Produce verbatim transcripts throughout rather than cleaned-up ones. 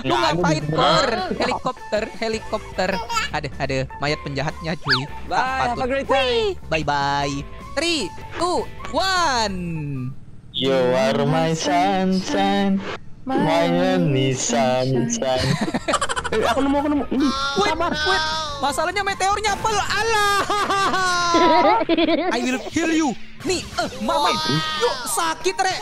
Lu ngapain tur? Helikopter, helikopter. Ada, ada mayat penjahatnya cuy. Bye, have a great day. Bye bye. Three, two, one. You are my sunshine, my only sunshine. Aku nemu, aku nemu. Wait, wait. Masalahnya meteornya apa? Allah. I will kill you. Nih, eh, mama. Yuk, sakit re.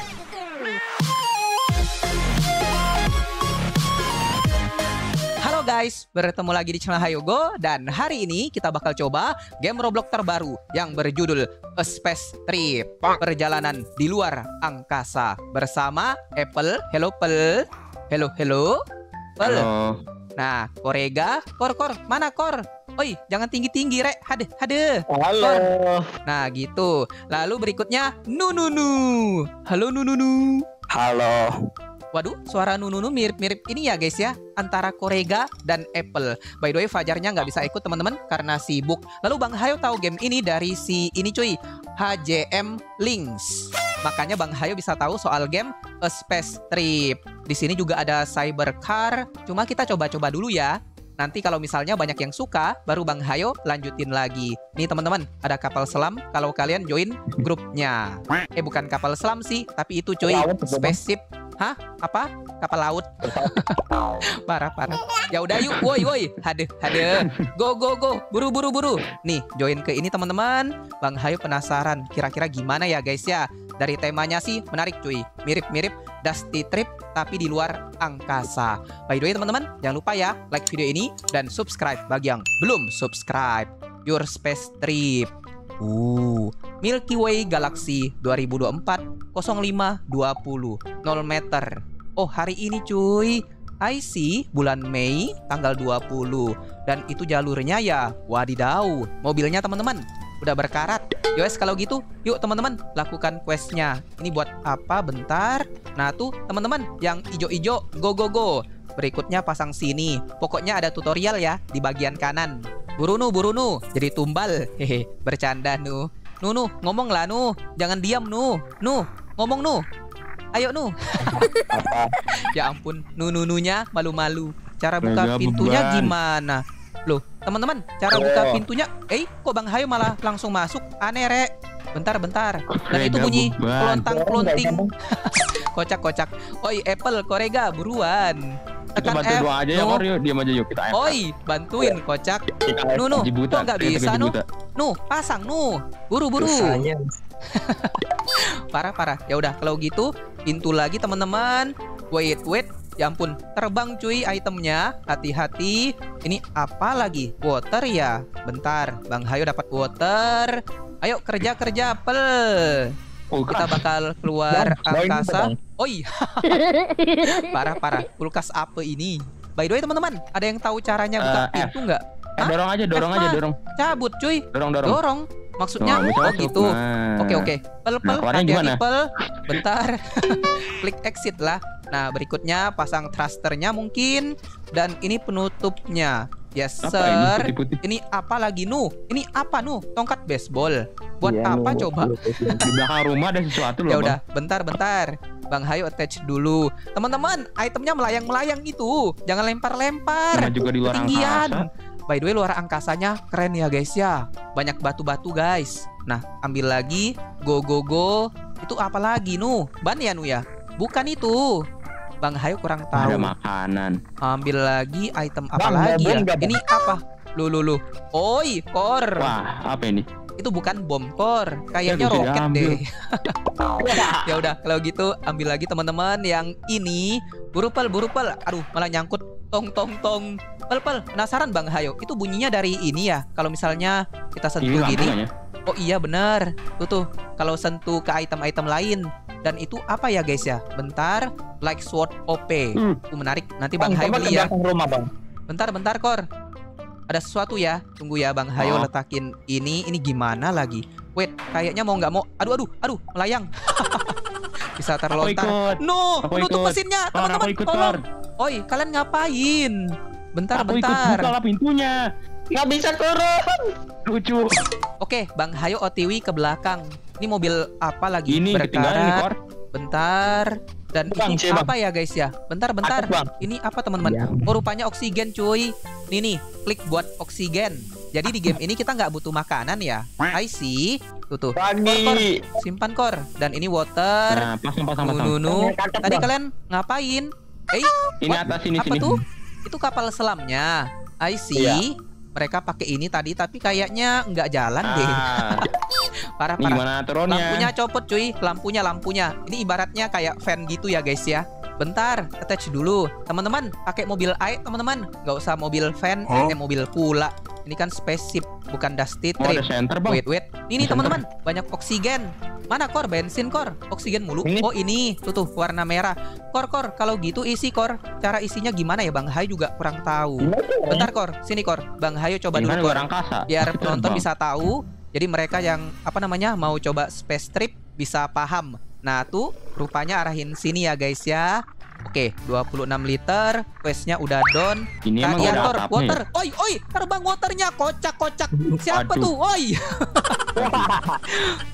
Guys, bertemu lagi di channel Hayogo dan hari ini kita bakal coba game Roblox terbaru yang berjudul A Space Trip, perjalanan di luar angkasa bersama Apple. Hello Apple, hello hello Apple. Nah, Korega, Kor Kor, mana Kor? Oi, jangan tinggi-tinggi, Rek. Hadeh, hadeh. Halo. Kor. Nah, gitu. Lalu berikutnya Nununu. Halo Nununu. Halo. Waduh, suara Nununu mirip-mirip ini ya guys ya, antara Korega dan Apple. By the way, Fajarnya nggak bisa ikut teman-teman karena sibuk. Lalu Bang Hayo tahu game ini dari si ini cuy, H J M Links. Makanya Bang Hayo bisa tahu soal game A Space Trip. Di sini juga ada Cyber Car. Cuma kita coba-coba dulu ya. Nanti kalau misalnya banyak yang suka, baru Bang Hayo lanjutin lagi. Nih teman-teman, ada kapal selam kalau kalian join grupnya. Eh bukan kapal selam sih, tapi itu cuy, spaceship. Hah? Apa? Kapal laut? Parah, parah. Ya udah yuk, woi woi. Hadeh, hadeh. Go go go. Buru buru buru. Nih, join ke ini teman-teman. Bang Hayo penasaran kira-kira gimana ya guys ya. Dari temanya sih menarik cuy. Mirip-mirip Dusty Trip tapi di luar angkasa. By the way teman-teman, jangan lupa ya like video ini dan subscribe bagi yang belum subscribe. Your Space Trip. Uh, Milky Way Galaxy dua ribu dua puluh empat nol lima dua puluh nol meter. Oh, hari ini cuy. I see bulan Mei tanggal dua puluh dan itu jalurnya ya. Wadidaw, mobilnya teman-teman udah berkarat. Yowes kalau gitu, yuk teman-teman lakukan questnya. Ini buat apa? Bentar. Nah, tuh teman-teman yang ijo-ijo go go go. Berikutnya pasang sini. Pokoknya ada tutorial ya di bagian kanan. Burunu, burunu, jadi tumbal. Hehe, bercanda nu. Nu, nu, ngomong lah nu. Jangan diam nu. Nu, ngomong nu. Ayo nu. Ya ampun, nu nu nunya malu-malu. Cara buka pintunya gimana? Loh, teman-teman, cara buka pintunya, eh kok Bang Hayo malah langsung masuk? Aneh rek. Bentar, bentar. Dan itu bunyi kelontang-kelonting. Kocak-kocak. Oi, Apple, Korega, buruan. Kita bantu doa aja ya Kor, yuk diam aja yuk kita. Oi, bantuin kocak. Nu nu, kok nggak bisa nu? Nu, pasang nu, buru-buru. Parah-parah. Ya udah kalau gitu pintu lagi teman-teman. Wait wait, ya ampun terbang cuy itemnya. Hati-hati. Ini apa lagi? Water ya. Bentar, Bang Hayo dapat water. Ayo kerja kerja Pel. Oh, kita bakal keluar angkasa. Oi. Parah-parah. Kulkas apa ini? By the way teman-teman, ada yang tahu caranya buka uh, pintu nggak? Dorong aja, dorong F aja, dorong. Cabut cuy. Dorong, dorong. Dorong. Maksudnya dorong, oh gitu. Nah. Oke, oke. Pel-pel ada pel. Bentar. Klik exit lah. Nah, berikutnya pasang thrusternya mungkin dan ini penutupnya. Yes apa sir. Ini, putih -putih. Ini apa lagi nu? Ini apa nu? Tongkat baseball. Buat iya, apa loh, coba? Di belakang rumah ada sesuatu loh. Ya udah, bentar-bentar. Bang Hayo attach dulu. Teman-teman, itemnya melayang-melayang itu. Jangan lempar-lempar. Juga di luar angkasa. By the way, luar angkasanya keren ya guys ya. Banyak batu-batu guys. Nah, ambil lagi. Go go go. Itu apa lagi nu? Ban ya nu ya? Bukan itu. Bang Hayo kurang tahu. Ada makanan. Ambil lagi item apa bang, lagi bang, ya? Bang. Ini apa? Lu lu lu. Oi, Kor. Wah, apa ini? Itu bukan bom Kor, kayaknya ya, roket deh. Ya udah, kalau gitu ambil lagi teman-teman yang ini. Burupel, burupel. Aduh, malah nyangkut. Tong tong tong. Pel pel. Penasaran Bang Hayo, itu bunyinya dari ini ya? Kalau misalnya kita sentuh ini gini. Lampunya. Oh iya benar. Tuh tuh, kalau sentuh ke item-item lain. Dan itu apa ya guys ya? Bentar, like sword O P. Hmm. Uh, menarik. Nanti Bang, Bang Hayo beli ya. Rumah, Bang. Bentar, bentar Kor. Ada sesuatu ya. Tunggu ya Bang Hayo oh. Letakin ini. Ini gimana lagi? Wait, kayaknya mau nggak mau. Aduh, aduh, aduh, melayang. Bisa terlontar. No, aku nutup ikut. Mesinnya. Teman-teman, tolong. Oi, kalian ngapain? Bentar, aku bentar. Bukalah pintunya. Nggak bisa turun. Lucu. Oke, Bang Hayo O T W ke belakang. Ini mobil apa lagi? Ini berkarat. Bentar. Dan bang, ini apa bang. ya guys ya? Bentar-bentar. Ini apa teman-teman? Ya. Oh, rupanya oksigen cuy. Nih nih, klik buat oksigen. Jadi di game ini kita nggak butuh makanan ya. I see. Tuh tuh. Kor, kor. Simpan kor. Dan ini water. Nah, pasang, pasang, pasang. Nunu. Tadi kalian ngapain? Eh, ini what? atas ini apa sini. tuh? Itu kapal selamnya. I see. Iya. Mereka pakai ini tadi, tapi kayaknya nggak jalan ah. deh. Parah parah. Lampunya copot cuy, lampunya lampunya. Ini ibaratnya kayak fan gitu ya guys ya. Bentar, attach dulu. Teman-teman, pakai mobil air teman-teman. Nggak usah mobil fan, oh. eh, mobil pula. Ini kan spaceship, bukan Dusty Trip. Oh, center, wait wait. Ini teman-teman, banyak oksigen. Mana kor, bensin kor, oksigen mulu. Ini? Oh ini, tuh tuh warna merah. Kor kor, kalau gitu isi kor. Cara isinya gimana ya Bang Hayo juga kurang tahu. Bentar kor, sini kor. Bang Hayo coba gimana dulu kor. Biar Masih penonton bisa tahu. Jadi mereka yang apa namanya mau coba space trip bisa paham. Nah tuh rupanya arahin sini ya guys ya. Oke, dua puluh enam liter. Questnya udah down. Ini radiator water. Ya? Oi oi, terbang waternya kocak kocak. Siapa Aduh. tuh? Oi.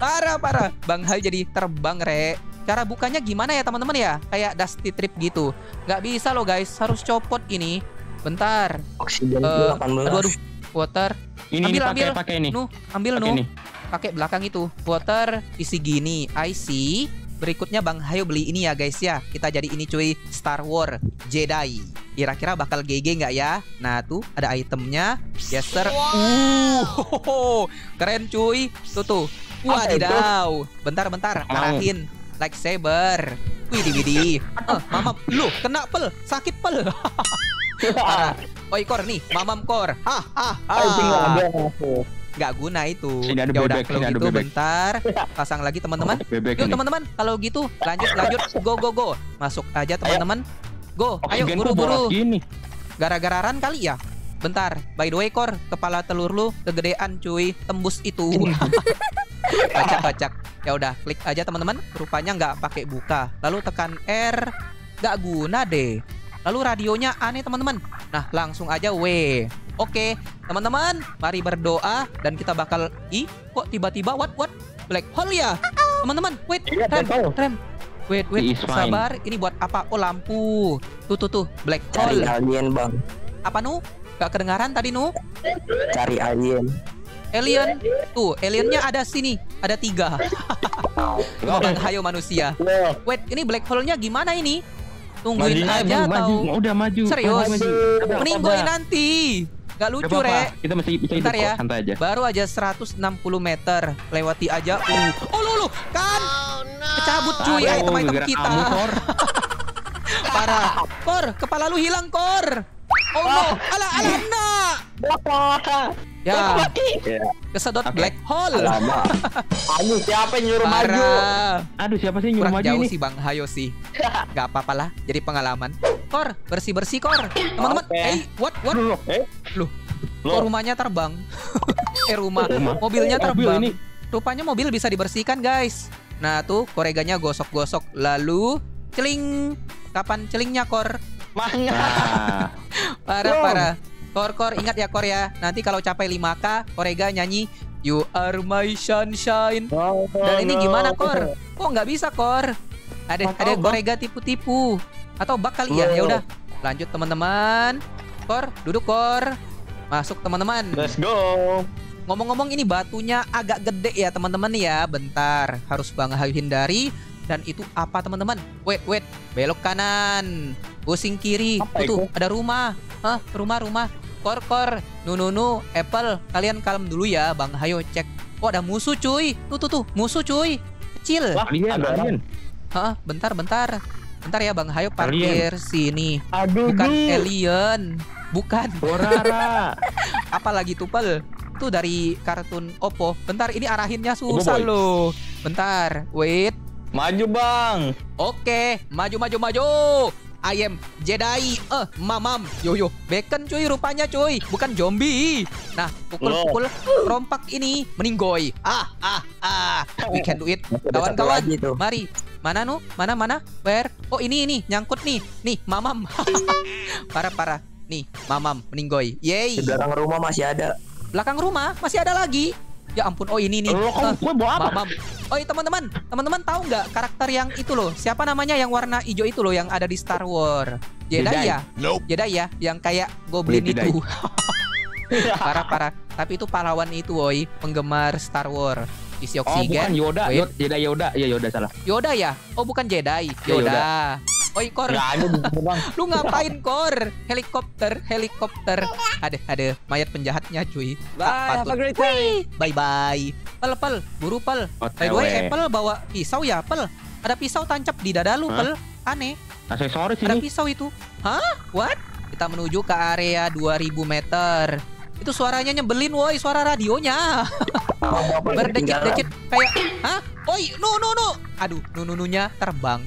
Parah parah. Bang Hayo jadi terbang re. Cara bukanya gimana ya teman-teman ya? Kayak Dusty Trip gitu. Nggak bisa loh guys. Harus copot ini. Bentar. Oksigen uh, aduh, aduh. Water. Ini ambil, ini pakai, pakai ini. Nuh, ambil pakai nuh. Pakai belakang itu. Water isi gini. I see. Berikutnya Bang Hayo beli ini ya guys ya. Kita jadi ini cuy, Star Wars Jedi. Kira-kira bakal G G nggak ya? Nah tuh ada itemnya. Yes sir. Uh, keren cuy. Tuh tuh. Wadidaw. Bentar-bentar. Arahin lightsaber. Widih-widih. Eh, mamam. Loh, kena pel. Sakit pel. Parah. Oi kor nih, mamam kor. Ah ah ah. Gak guna itu. Ya udah kalau gitu bebek. bentar pasang lagi teman-teman. Yuk teman-teman, kalau gitu lanjut lanjut go go go. Masuk aja teman-teman. Go, ayo buru-buru. Gara-gara ran kali ya. Bentar. By the way kor, kepala telur lu kegedean cuy, tembus itu. Kocak-kocak. Ya udah klik aja teman-teman. Rupanya nggak pakai buka. Lalu tekan R. Gak guna deh. Lalu radionya aneh teman-teman. Nah langsung aja W. Oke teman-teman, mari berdoa dan kita bakal i kok tiba-tiba what what black hole ya teman-teman. Wait rem rem wait wait sabar, ini buat apa? Oh lampu. Tuh tuh tuh black hole. Cari alien bang. Apa nu? Gak kedengaran tadi nu? Cari alien. Alien tuh aliennya ada sini, ada tiga. Bang Hayo manusia. Wait ini black hole-nya gimana ini? Tungguin maju, aja maju, atau maju, udah maju. Serius. Meninggoin nanti. Gak lucu, Rek. Kita masih bisa hidup ya. Santai aja. Baru aja seratus enam puluh meter. Lewati aja. Uh. Oh, lu lu kan. Oh, no. Kecabut cuy item-item kita. Kor. Parah. Kor, kepala lu hilang, Kor. Oh, no. Ala ala na. Ya. Kesedot okay. black hole. Aduh, siapa yang nyuruh Parah. maju? Aduh, siapa sih nyuruh Kurang maju jauh ini? Sih Bang Hayo sih. Gak apa-apa lah, jadi pengalaman. Kor, bersih-bersih Kor. Teman-teman, okay. eh, what what? Loh, eh. Loh. Loh. rumahnya terbang. eh, rumah, mobilnya terbang. Mobil ini. Rupanya mobil bisa dibersihkan, guys. Nah, tuh koreganya gosok-gosok. Lalu, celing. Kapan celingnya, Kor? Mangga. Parah-parah. Kor, Kor, ingat ya Kor ya. Nanti kalau capai lima K, Korega nyanyi You Are My Sunshine. Oh, oh, Dan ini gimana Kor? Kok nggak bisa Kor? Ada, ada Korega tipu-tipu. Atau bug kali ya? Ya udah. Lanjut teman-teman. Kor, duduk Kor. Masuk teman-teman. Let's go. Ngomong-ngomong ini batunya agak gede ya teman-teman ya. Bentar, harus Bang Hayo hindari. Dan itu apa teman-teman? Wait, wait. Belok kanan. Pusing kiri. Apa itu? Tuh, ada rumah. Hah, rumah-rumah. Kor, kor, nu, nu, nu, Apple, kalian kalem dulu ya, Bang Hayo cek. Oh, ada musuh cuy, tuh, tuh, tuh, musuh cuy, kecil. Wah, alien. Hah, bentar, bentar, bentar ya Bang Hayo parkir alien. sini. Aduh, bukan di. alien, bukan. Borara. Apalagi tupel, tuh dari kartun Oppo. Bentar, ini arahinnya susah oh, loh. Bentar, wait. Maju bang. Oke, maju, maju, maju. I am Jedi, eh uh, mamam, yo yo, bacon cuy rupanya cuy, bukan zombie. Nah pukul-pukul rompak ini meninggoy. Ah ah ah, we can do it, kawan-kawan. Mari, mana nu, mana mana, where? Oh ini ini, nyangkut nih, nih mamam. Parah parah, nih mamam meninggoy. Yey. Belakang rumah masih ada. Belakang rumah masih ada lagi. Ya ampun, oh ini nih. Loh, gue bawa apa? Oh, teman-teman, teman-teman tahu nggak karakter yang itu loh? Siapa namanya yang warna hijau itu loh yang ada di Star Wars? Jedi ya? Nope. Jedi ya, yang kayak goblin Jedi itu. Parah-parah. Tapi itu pahlawan itu, woi, penggemar Star Wars. Isi oksigen. Oh, bukan Yoda. Yoda, Jedi Yoda. Iya, Yoda salah. Yoda ya? Oh, bukan Jedi. Yoda. Oi, Kor. Lu ngapain, Kor? Helikopter, helikopter. Ada, ada mayat penjahatnya, cuy. Bye, bye-bye. Pel, pel, buru pel. By the way, Apple bawa pisau ya, Pel? Ada pisau tancap di dada lu, Pel. Aneh. Aksesoris ini. Ada pisau itu. Hah? What? Kita menuju ke area dua ribu meter. Itu suaranya nyebelin, woi, suara radionya. Berdecit-decit kayak, hah? Oi, no no no. Aduh, nunu-nunya terbang.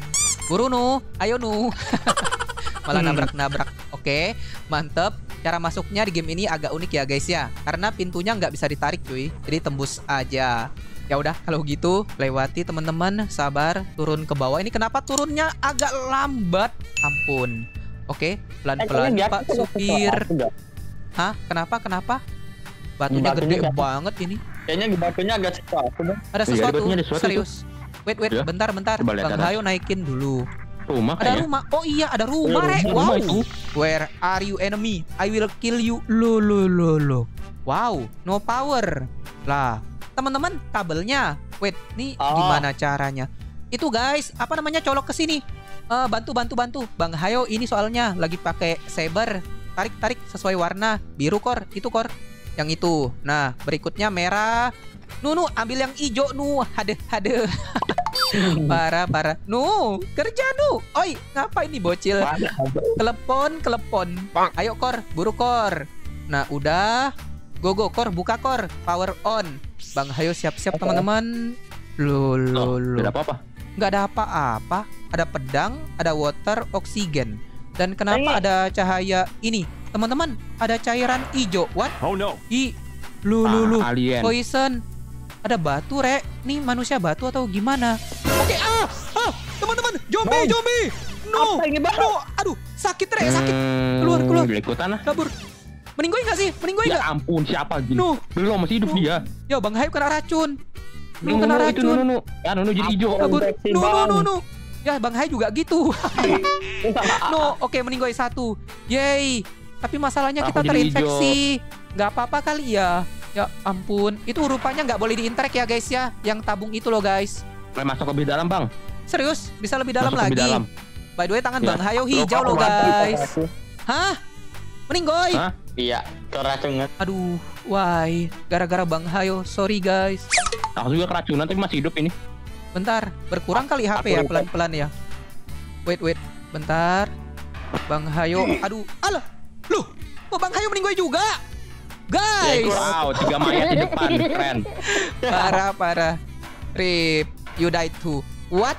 Buru nu, ayo nu. Malah nabrak-nabrak. Oke, mantep. Cara masuknya di game ini agak unik ya guys ya, karena pintunya nggak bisa ditarik cuy, jadi tembus aja. Ya udah kalau gitu lewati teman-teman, sabar, turun ke bawah. Ini kenapa turunnya agak lambat? Ampun. Oke, pelan-pelan Pak supir. Hah? Kenapa? Kenapa? Batunya gede banget ini. Kayaknya batunya agak sesuatu. Ada sesuatu? Serius? Wait, wait, bentar, bentar. Bang Hayo naikin dulu. Rumah ada rumah. Oh iya, ada rumah, Rek. Wow. Where are you enemy? I will kill you. Lo, lo, lo, lo. Wow, no power. Lah, teman-teman, kabelnya. Wait, nih gimana caranya? Itu guys, apa namanya, colok ke sini. Bantu, bantu, bantu. Bang Hayo ini soalnya lagi pakai saber. Tarik, tarik sesuai warna. Biru, Kor. Itu, Kor. Yang itu. Nah, berikutnya merah. Nu, nu, ambil yang hijau, nu. Hadeh, hadeh. Parah, parah. Nu, kerja, nu. Oi, ngapain nih bocil? Telepon, telepon. Ayo, Kor. Buru, Kor. Nah, udah. Go, go, Kor. Buka, Kor. Power on. Bang Hayo siap-siap, teman-teman. Lu, lu, lu. Gak ada apa-apa. Gak ada apa-apa. Ada pedang, ada water, oksigen. Dan kenapa ada cahaya ini? Teman-teman, ada cairan hijau. What? Oh no. I lu lu lu. Poison. Ada batu, Rek. Nih manusia batu atau gimana? Oke, ah. Ah, teman-teman, zombie, zombie. No. No. Aduh, sakit, Rek, sakit. Keluar, keluar. Kabur. Mending gue enggak sih? Mending gue enggak? Ya ampun, siapa gini? Belum masih hidup dia. Ya, Bang Hayu kena racun. Lu kena racun. Ya, Nunu jadi hijau. Kabur. No, no, ya Bang Hai juga gitu. No, oke, okay, mending gue satu. Yeay. Tapi masalahnya kita terinfeksi. Gak apa-apa kali ya. Ya ampun. Itu rupanya gak boleh diintrek ya guys ya. Yang tabung itu loh guys. Masuk lebih dalam Bang. Serius? Bisa lebih dalam Masuk lagi lebih dalam. By the way tangan ya. Bang Hayo hijau loh guys. Hah? Mending gue. Hah? Iya. Keracunan. Aduh. Why? Gara-gara Bang Hayo. Sorry guys. Aku juga keracunan tapi masih hidup ini. Bentar, berkurang kali H P ya, pelan-pelan ya. Wait, wait, bentar. Bang Hayo, aduh, alah, loh, kok Bang Hayo mending gue juga, guys. Wow, tiga mayat di depan, keren. Parah, parah. Rip, you die too. What?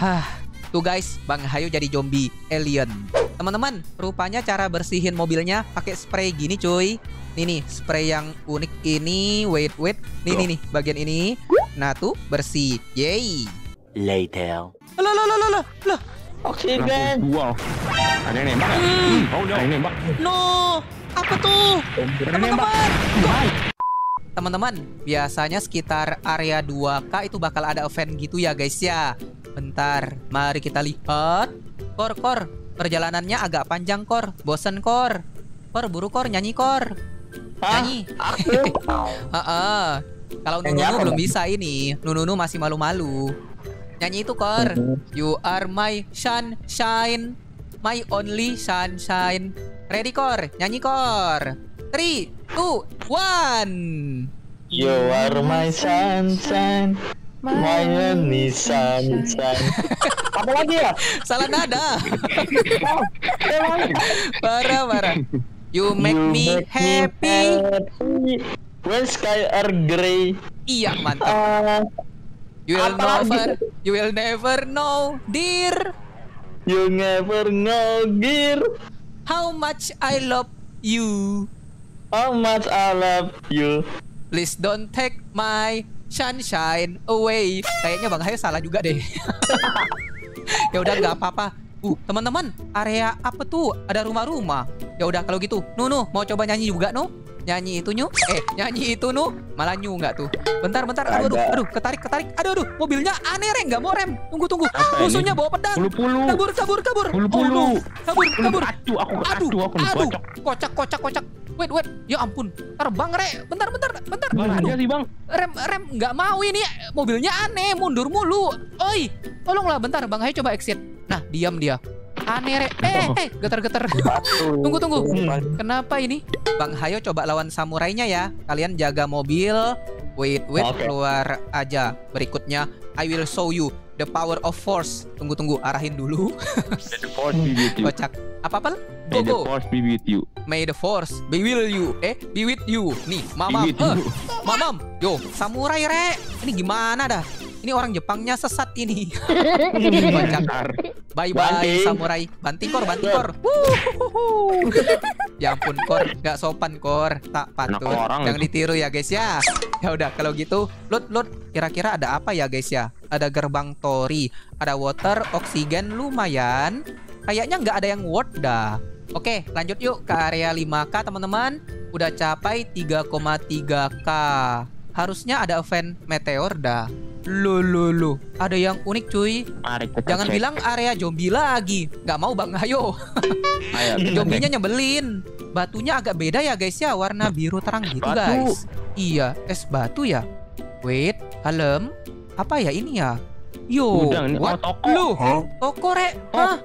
Hah, tuh guys, Bang Hayo jadi zombie, alien. Teman-teman, rupanya cara bersihin mobilnya pakai spray gini, cuy. Nih nih, spray yang unik ini. Wait, wait, nih nih nih, bagian ini. Nah tuh bersih, yay. Later. Loh loh loh loh loh loh. Oksigen. Wow. Ada yang nembak. Hmm. Oh no. Ada yang nembak. No. Apa tuh? Teman-teman. Teman-teman, biasanya sekitar area dua K itu bakal ada event gitu ya guys ya. Bentar, mari kita lihat. Kor, Kor. Perjalanannya agak panjang, Kor. Bosen, Kor. Kor, buru, Kor. Nyanyi, Kor. Hah? Nyanyi. Heeh. Kalau Nunu belum bisa ini, Nunu masih malu-malu. Nyanyi itu, Kor. You are my sunshine, my only sunshine. Ready, Kor? Nyanyi, Kor. Three, two, one. You are my sunshine, my only sunshine. Apa lagi ya? Salah nada. Parah, parah. You make me happy. When sky are grey. Iya, mantap. uh, You will never gitu? You will never know, dear. You never know, dear. How much I love you. How much I love you. Please don't take my sunshine away. Kayaknya Bang Hayo salah juga deh. Ya udah nggak apa-apa. Uh, teman-teman, area apa tuh? Ada rumah-rumah. Ya udah kalau gitu, Nuh, Nuh, mau coba nyanyi juga, Nuh? Nyanyi itu nyu. Eh, nyanyi itu nu. Malah nyu nggak tuh. Bentar, bentar. Aduh, aduh, aduh. Ketarik, ketarik. Aduh, aduh. Mobilnya aneh, reng. Nggak mau rem. Tunggu, tunggu. Musuhnya bawa pedang. Pulu-pulu. Kabur, kabur, kabur. Pulu-pulu. Oh, kabur, kabur. Aduh, aku, aduh, aku, aduh. Kocak, kocak, kocak. Wait, wait. Ya ampun. Terbang, Re. Bentar, bentar, bentar. Aduh. Rem, rem. Nggak mau ini. Mobilnya aneh. Mundur mulu. Oi. Tolonglah bentar. Bang Hayo coba exit. Nah, diam dia. Aneh, Re. Eh, eh. Getar-getar. Tunggu, tunggu. Kenapa ini? Bang Hayo coba lawan samurainya ya. Kalian jaga mobil. Wait, wait. Okay. Keluar aja. Berikutnya. I will show you the power of force. Tunggu, tunggu. Arahin dulu. The force be with you. Kocak. Apa-apa? May the force be with you. May the force be with you. Eh, be with you. Nih, mamam. Eh, mamam. Yo, samurai Re. Ini gimana dah? Ini orang Jepangnya sesat ini. Bye bye samurai. Banting kor, banting kor. Ya ampun kor, nggak sopan kor. Tak patut. Jangan ditiru ya guys ya. Ya udah kalau gitu, loot loot. Kira-kira ada apa ya guys ya? Ada gerbang tori, ada water, oksigen lumayan. Kayaknya nggak ada yang worth dah. Oke, lanjut yuk ke area lima K teman-teman. Udah capai tiga koma tiga K. Harusnya ada event meteor dah. Loh, loh, loh. Ada yang unik cuy. Jangan cek. Bilang area zombie lagi. Nggak mau Bang Hayo. Zombinya nyebelin. Batunya agak beda ya guys ya. Warna biru terang gitu batu. Guys. Iya, es batu ya. Wait, kalem. Apa ya ini ya? Yo, Udang, ini toko. Loh, huh? Toko Re. Hah?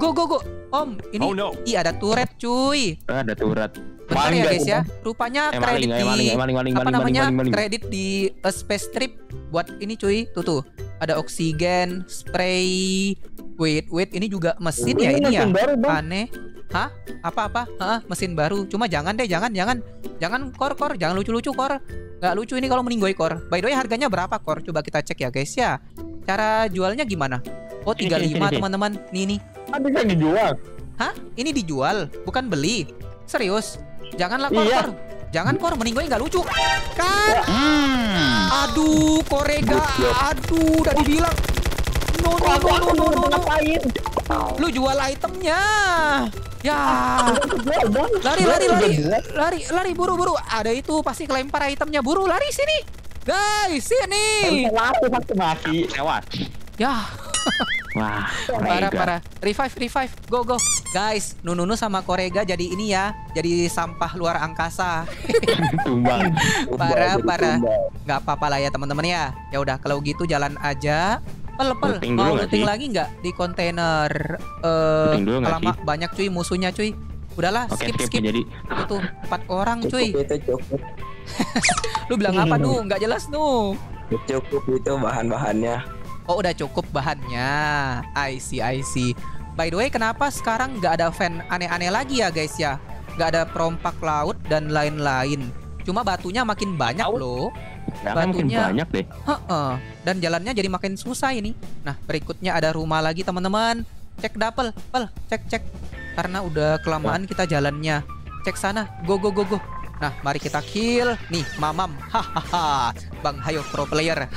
Go, go, go. Om, ini oh, no. Ih, ada turret cuy. Ada turret. Bentar ya guys ya. Rupanya kredit di apa namanya? Kredit di A Space Trip buat ini cuy. Tuh tuh. Ada oksigen, spray. Wait, wait, ini juga mesin ya ini ya. Aneh. Hah? Apa-apa? Heeh, mesin baru. Cuma jangan deh, jangan, jangan. Jangan kor-kor, jangan lucu-lucu kor. Nggak lucu ini kalau meninggoy kor. By the way, harganya berapa kor? Coba kita cek ya guys ya. Cara jualnya gimana? Oh, tiga puluh lima teman-teman. Nih nih. Bisa dijual. Hah? Ini dijual, bukan beli. Serius? Janganlah kor, iya. Kor. Jangan kor, meninggoy nggak lucu. Kan? Hmm. Aduh, korega. Aduh, udah dibilang. No, no, no, no, no, no, no. Lu jual itemnya. Ya. Lari, lari, lari. Lari, lari, buru, buru. Ada itu, pasti kelempar itemnya. Buru, lari sini. Guys, sini. Mati, lewat. Ya. Wah, parah parah. Revive, revive, go go, guys. Nununu sama Korega jadi ini ya, jadi sampah luar angkasa. Tumbang. Parah parah. Gak apa-apa lah ya teman-teman ya. Ya udah kalau gitu jalan aja. Pel pel. Mau looting lagi nggak di kontainer? Eh, lama banyak cuy musuhnya cuy. Udahlah skip skip. Itu empat orang cuy. Lu bilang apa nu? Nggak jelas nu. Cukup itu bahan-bahannya. Oh udah cukup bahannya. I see, I see. By the way kenapa sekarang nggak ada fan aneh-aneh lagi ya guys ya? Nggak ada perompak laut dan lain-lain. Cuma batunya makin banyak loh. Ya, batunya makin banyak deh. He-he. Dan jalannya jadi makin susah ini. Nah berikutnya ada rumah lagi teman-teman. Cek dapel, pel, cek cek. Karena udah kelamaan kita jalannya. Cek sana, go go go go. Nah, mari kita kill. Nih, mamam. Hahaha. Bang Hayo pro player.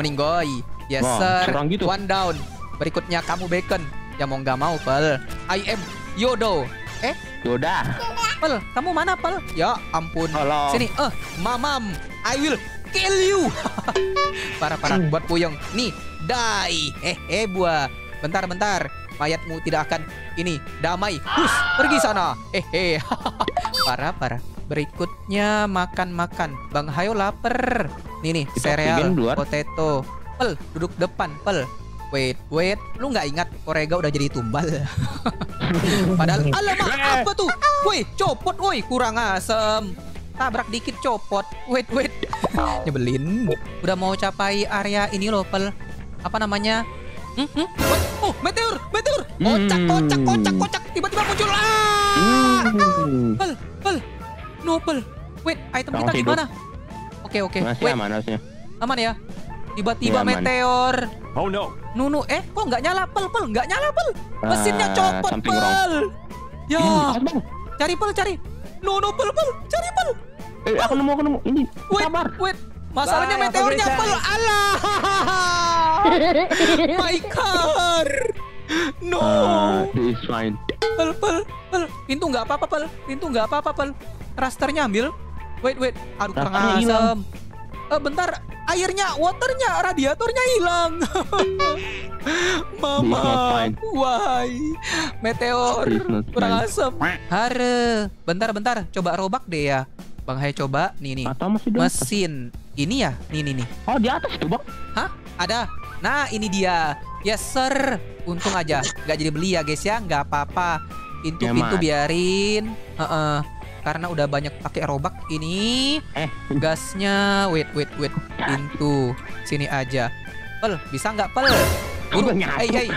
Meninggoy. Yes, wow, sir. Gitu. One down. Berikutnya kamu bacon. Ya mau nggak mau, Pel. I am Yoda. Eh? Yoda. Pel, kamu mana, Pel? Ya ampun. Halo. Sini. Eh, mamam. I will kill you. Parah-parah. Buat puyeng. Nih, die. Eh, eh, buah. Bentar-bentar. Mayatmu tidak akan ini. Damai. Hus, pergi sana. Eh, eh. Parah-parah. Berikutnya makan-makan. Bang Hayo lapar. Nih nih, sereal, potato. Pel, duduk depan, Pel. Wait, wait. Lu nggak ingat Korega udah jadi tumbal. Padahal alamak apa tuh? Woi, copot woi, kurang asem. Tabrak dikit copot. Wait, wait. Nyebelin. Udah mau capai area ini loh, Pel. Apa namanya? Hmm, hmm? Oh, meteor, meteor. Kocak, kocak, kocak, kocak. Tiba-tiba muncul. Ah! Pel, Pel. No, Pel. Wait, item kita gimana? Oke, oke. Wait. Aman ya? Tiba-tiba ya, meteor. Oh no. Nunu eh kok nggak nyala Pel? Pel nggak nyala Pel. Mesinnya copot uh, Pel. Ya. Hmm, cari Pel, cari. Nunu Pel, Pel, cari Pel. Eh, aku nemu, aku nemu. Ini. Wait, sabar. Wait. Masalahnya bye, meteornya Pel. Allah. My car. No. Uh, this is fine. Pel, Pel, Pel. Pintu nggak apa-apa Pel. Pintu nggak apa-apa Pel. rasternya ambil. Wait, wait. Aduh, kurang asam. Uh, bentar, airnya, waternya, radiatornya hilang. Mama, why? Meteor, kurang asam. Hare, bentar-bentar, coba robak deh ya. Bang Hai coba, nih nih. Atau masih mesin. Ini ya, nih nih nih. Oh, di atas coba. Hah? Ada. Nah, ini dia. Yes, sir. Untung aja nggak jadi beli ya, guys ya. Nggak apa-apa. Pintu-pintu biarin. Uh-uh. Karena udah banyak pakai robak ini. Eh, gasnya. Wait, wait, wait. Pintu sini aja. Pel, bisa nggak pel? Buru. Hey, hey.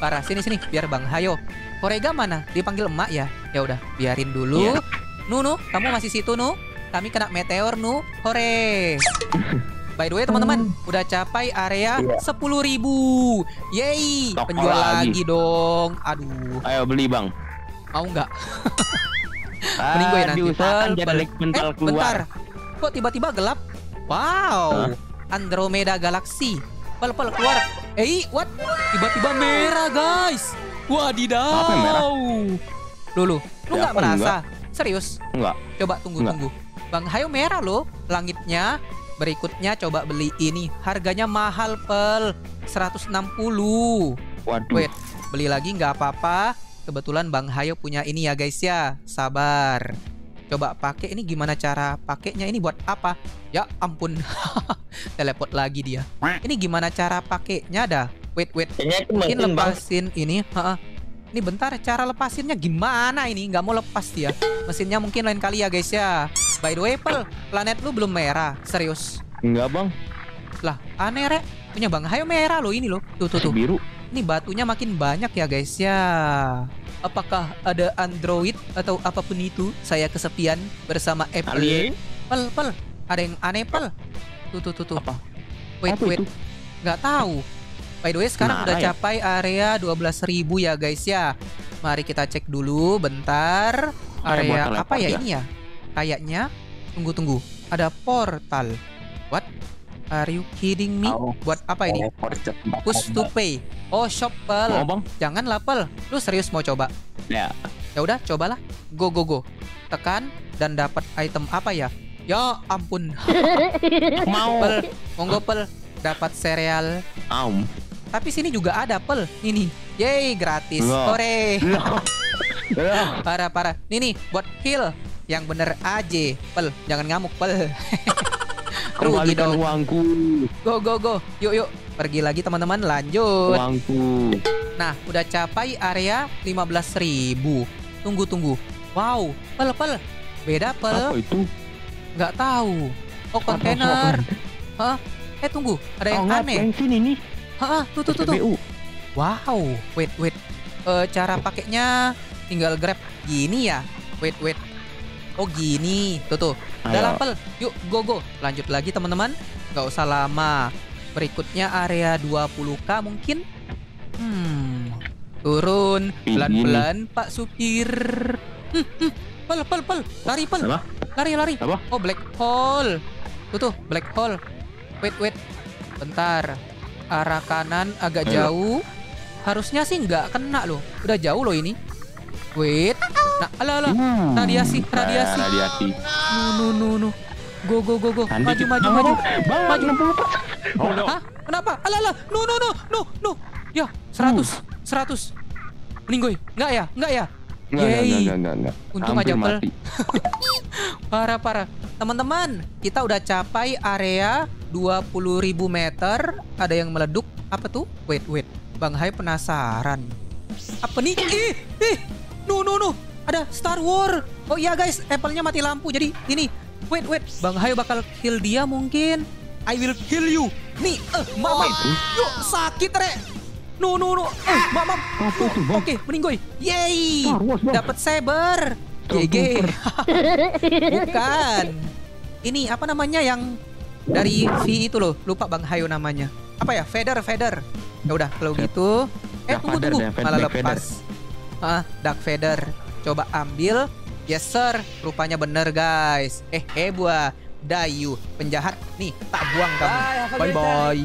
Parah, sini sini. Biar Bang Hayo. Korega mana? Dipanggil emak ya. Ya udah, biarin dulu. Yeah. Nunu, kamu masih situ nu? Kami kena meteor nu. Hore. By the way, teman-teman, hmm. udah capai area sepuluh yeah. ribu. Yeay, penjual lagi. lagi dong. Aduh. Ayo beli bang. Mau nggak? Mending gue nanti pel, pel. Eh, keluar. Bentar, kok tiba-tiba gelap? Wow, huh? Andromeda Galaxy. Pel, pel, keluar. Eh, what? Tiba-tiba merah, guys. Wadidaw. Lulu, lu nggak merasa? Enggak. Serius? Nggak. Coba tunggu-tunggu. Tunggu. Bang Hayo merah loh, langitnya. Berikutnya coba beli ini. Harganya mahal, pel. seratus enam puluh. Waduh. Wait, beli lagi nggak apa-apa. Kebetulan Bang Hayo punya ini ya guys ya. Sabar. Coba pakai ini, gimana cara pakainya, ini buat apa? Ya ampun. Teleport lagi dia. Ini gimana cara pakainya dah? Wait wait. Mungkin lepasin ini. Ha-ha. Ini bentar, cara lepasinnya gimana ini? Nggak mau lepas dia. Mesinnya mungkin lain kali ya guys ya. By the way, Pel, planet lu belum merah. Serius? Enggak bang. Lah aneh rek. Punya Bang Hayo merah loh ini loh. Tuh tuh tuh. Biru. Ini batunya makin banyak ya guys ya. Apakah ada android atau apapun itu? Saya kesepian bersama Apple. Alien? Pel, pel. Ada yang aneh, pel. Tuh, tuh, tuh, tuh. Apa? Wait, apa wait. Itu? Nggak tahu. By the way, sekarang nah, udah ya. capai area dua belas ribu ya guys ya. Mari kita cek dulu bentar. Area eh, apa ya, ya ini ya? Kayaknya. Tunggu, tunggu. Ada portal. What? Are you kidding me? Oh, buat apa ini? Oh, push to pay. Oh, shop pel. Oh, jangan lapel. Lu serius mau coba? Ya. Yeah. Ya udah, cobalah. Go go go. Tekan dan dapat item apa ya? Ya ampun. Mau pel. Monggo pel. Dapat sereal. Um. Tapi sini juga ada pel. Ini. Yeay, gratis. Sore. Parah parah. Nih nih, buat heal yang bener aja. Pel, jangan ngamuk pel. Kembalikan uangku. Go go go. Yuk yuk. Pergi lagi teman-teman. Lanjut. Uangku. Nah udah capai area lima belas ribu. Tunggu tunggu. Wow. Pel pel. Beda pel. Apa itu? Nggak tahu. Oh kontainer. Hah? Eh tunggu. Ada yang oh, aneh. Bensin ini. Hah? Tuh tuh tuh tuh. Wow. Wait wait. E, cara pakainya tinggal grab gini ya. Wait wait. Oh gini. Tuh tuh. Udah lapel. Yuk go go. Lanjut lagi teman-teman. Gak usah lama. Berikutnya area dua puluh K mungkin. Hmm. Turun pelan-pelan Pak supir. Hmm, hmm. Pel pel pel. Lari pel. Lari lari. Oh black hole. Tuh tuh black hole. Wait wait. Bentar. Arah kanan agak jauh. Harusnya sih nggak kena loh. Udah jauh loh ini. Wait. Nah, alah, alah. Hmm. Radiasi, radiasi. Ah, radiasi. Nu, nu, nu, nu. Go, go, go, go. Maju, maju, maju. Bang, maju. Oh, no. Hah? Kenapa? Alah, alah. No, no, no, no, no. Ya, seratus, seratus. Meninggoy. Enggak ya, enggak ya. Yey. Untung aja pel. Parah, parah. Teman-teman, kita udah capai area dua puluh ribu meter. Ada yang meleduk. Apa tuh? Wait, wait. Bang Hai penasaran. Apa nih? Ih, ih. No, no, no. Ada Star Wars. Oh iya guys, Apple-nya mati lampu. Jadi ini. Wait, wait. Bang Hayo bakal kill dia mungkin. I will kill you. Nih, eh, mamam. Yuk, sakit, Rek. No, no, no. Eh, mamam. Oke, meninggoy. Yeay. Dapat saber. G G. Bukan. Ini apa namanya yang dari V itu loh. Lupa Bang Hayo namanya. Apa ya? Feather, Feather. Ya udah, kalau gitu. Eh, tunggu, tunggu. Malah lepas. Ah, Dark Feather. Coba ambil. Yes sir. Rupanya bener guys. Eh eh buah Dayu penjahat. Nih tak buang kamu. Bye bye.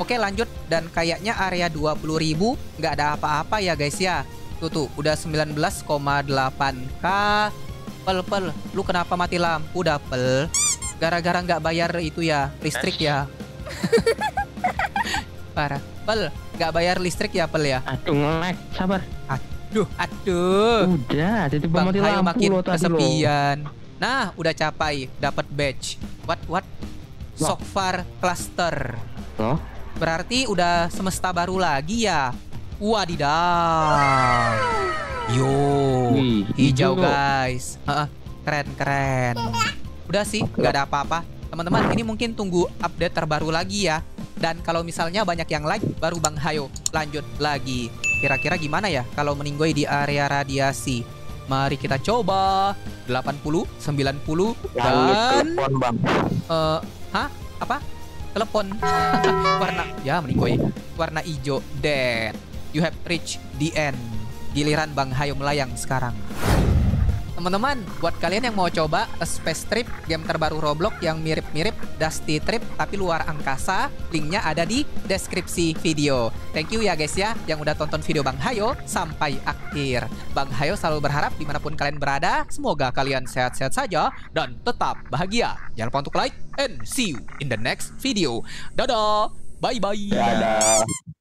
Oke lanjut. Dan kayaknya area dua puluh ribu nggak ada apa-apa ya guys ya. Tuh tuh udah sembilan belas koma delapan K. Pel, pel, lu kenapa mati lampu dah, pel? Gara-gara nggak bayar itu ya, listrik ya. Parah. Pel, nggak bayar listrik ya, pel ya? Aduh, ngelag, sabar. Aduh, aduh. Udah, titik mati lampu makin lo tadi kesepian. Lo. Nah, udah capai, dapat badge. What, what? So far cluster. Oh? Berarti udah semesta baru lagi ya? Wadidaw. Yo, wih, hijau guys. Uh, keren keren. Udah sih, nggak ada apa-apa. Teman-teman, ini mungkin tunggu update terbaru lagi ya. Dan kalau misalnya banyak yang like, baru Bang Hayo lanjut lagi. Kira-kira gimana ya kalau meninggoy di area radiasi? Mari kita coba. delapan puluh, sembilan puluh, dan... Uh, hah? Apa? Telepon. Warna... Ya, meninggoy. Warna hijau. Dead. You have reached the end. Giliran Bang Hayo melayang sekarang. Teman-teman, buat kalian yang mau coba A Space Trip, game terbaru Roblox yang mirip-mirip Dusty Trip tapi luar angkasa, linknya ada di deskripsi video. Thank you ya guys ya yang udah tonton video Bang Hayo sampai akhir. Bang Hayo selalu berharap dimanapun kalian berada, semoga kalian sehat-sehat saja dan tetap bahagia. Jangan lupa untuk like and see you in the next video. Dadah, bye-bye. Dadah.